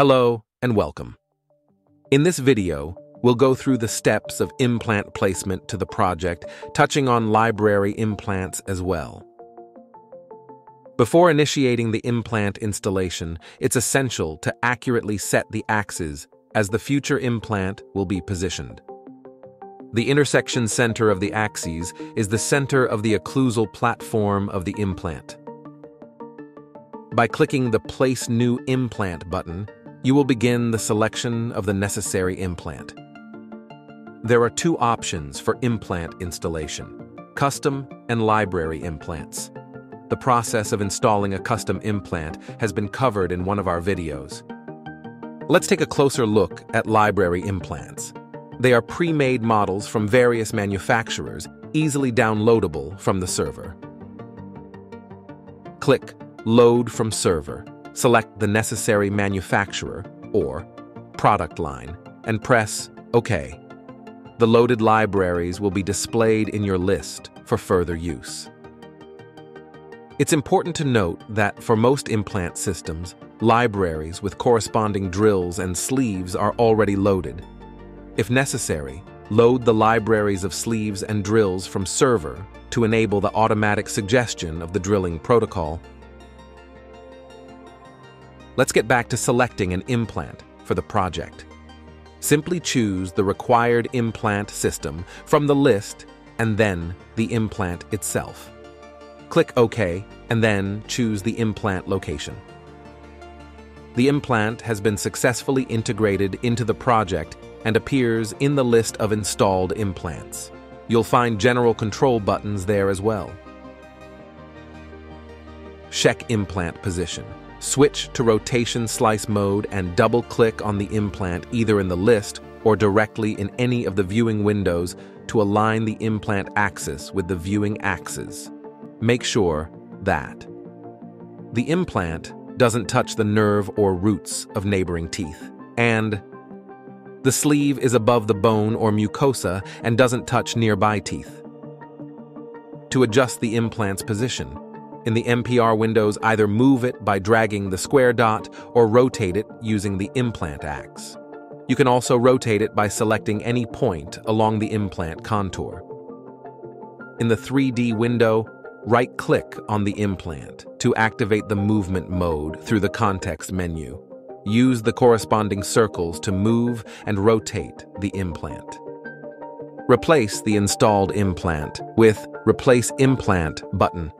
Hello and welcome. In this video, we'll go through the steps of implant placement to the project, touching on library implants as well. Before initiating the implant installation, it's essential to accurately set the axes as the future implant will be positioned. The intersection center of the axes is the center of the occlusal platform of the implant. By clicking the Place New Implant button, you will begin the selection of the necessary implant. There are two options for implant installation: custom and library implants. The process of installing a custom implant has been covered in one of our videos. Let's take a closer look at library implants. They are pre-made models from various manufacturers, easily downloadable from the server. Click Load from Server, select the necessary manufacturer or product line, and press OK. The loaded libraries will be displayed in your list for further use. It's important to note that for most implant systems, libraries with corresponding drills and sleeves are already loaded. If necessary, load the libraries of sleeves and drills from server to enable the automatic suggestion of the drilling protocol. Let's get back to selecting an implant for the project. Simply choose the required implant system from the list and then the implant itself. Click OK and then choose the implant location. The implant has been successfully integrated into the project and appears in the list of installed implants. You'll find general control buttons there as well. Check implant position. Switch to rotation slice mode and double-click on the implant either in the list or directly in any of the viewing windows to align the implant axis with the viewing axes. Make sure that the implant doesn't touch the nerve or roots of neighboring teeth, and the sleeve is above the bone or mucosa and doesn't touch nearby teeth. To adjust the implant's position, in the MPR windows, either move it by dragging the square dot or rotate it using the implant axe. You can also rotate it by selecting any point along the implant contour. In the 3D window, right-click on the implant to activate the movement mode through the context menu. Use the corresponding circles to move and rotate the implant. Replace the installed implant with Replace Implant button